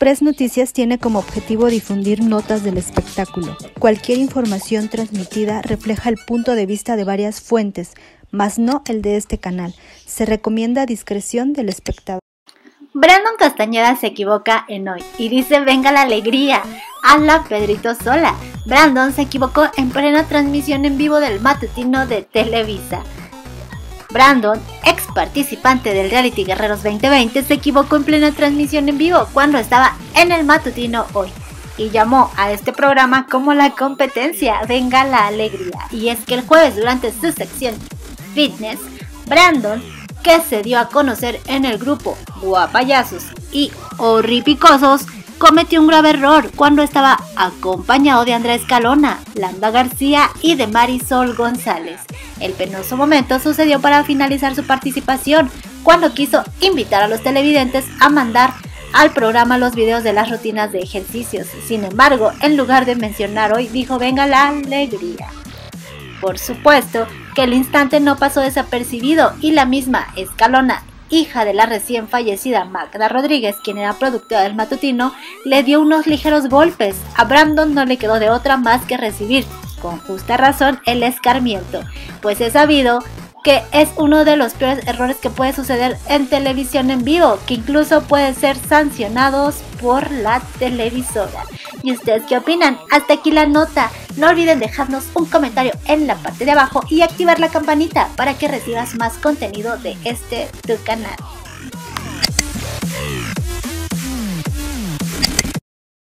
Express Noticias tiene como objetivo difundir notas del espectáculo. Cualquier información transmitida refleja el punto de vista de varias fuentes, mas no el de este canal. Se recomienda discreción del espectador. Brandon Castañeda se equivoca en Hoy y dice venga la alegría, hazla Pedrito Sola. Brandon se equivocó en plena transmisión en vivo del matutino de Televisa. Brandon, ex participante del reality Guerreros 2020, se equivocó en plena transmisión en vivo cuando estaba en el matutino Hoy y llamó a este programa como la competencia Venga la Alegría. Y es que el jueves, durante su sección Fitness, Brandon, que se dio a conocer en el grupo Guapayasos y Horripicosos, cometió un grave error cuando estaba acompañado de Andrea Escalona, Lambda García y de Marisol González. El penoso momento sucedió para finalizar su participación, cuando quiso invitar a los televidentes a mandar al programa los videos de las rutinas de ejercicios. Sin embargo, en lugar de mencionar Hoy, dijo venga la alegría. Por supuesto que el instante no pasó desapercibido y la misma Escalona, hija de la recién fallecida Magda Rodríguez, quien era productora del matutino, le dio unos ligeros golpes. A Brandon no le quedó de otra más que recibir, con justa razón, el escarmiento, pues es sabido que es uno de los peores errores que puede suceder en televisión en vivo, que incluso pueden ser sancionados por la televisora. ¿Y ustedes qué opinan? Hasta aquí la nota. No olviden dejarnos un comentario en la parte de abajo y activar la campanita para que recibas más contenido de este tu canal.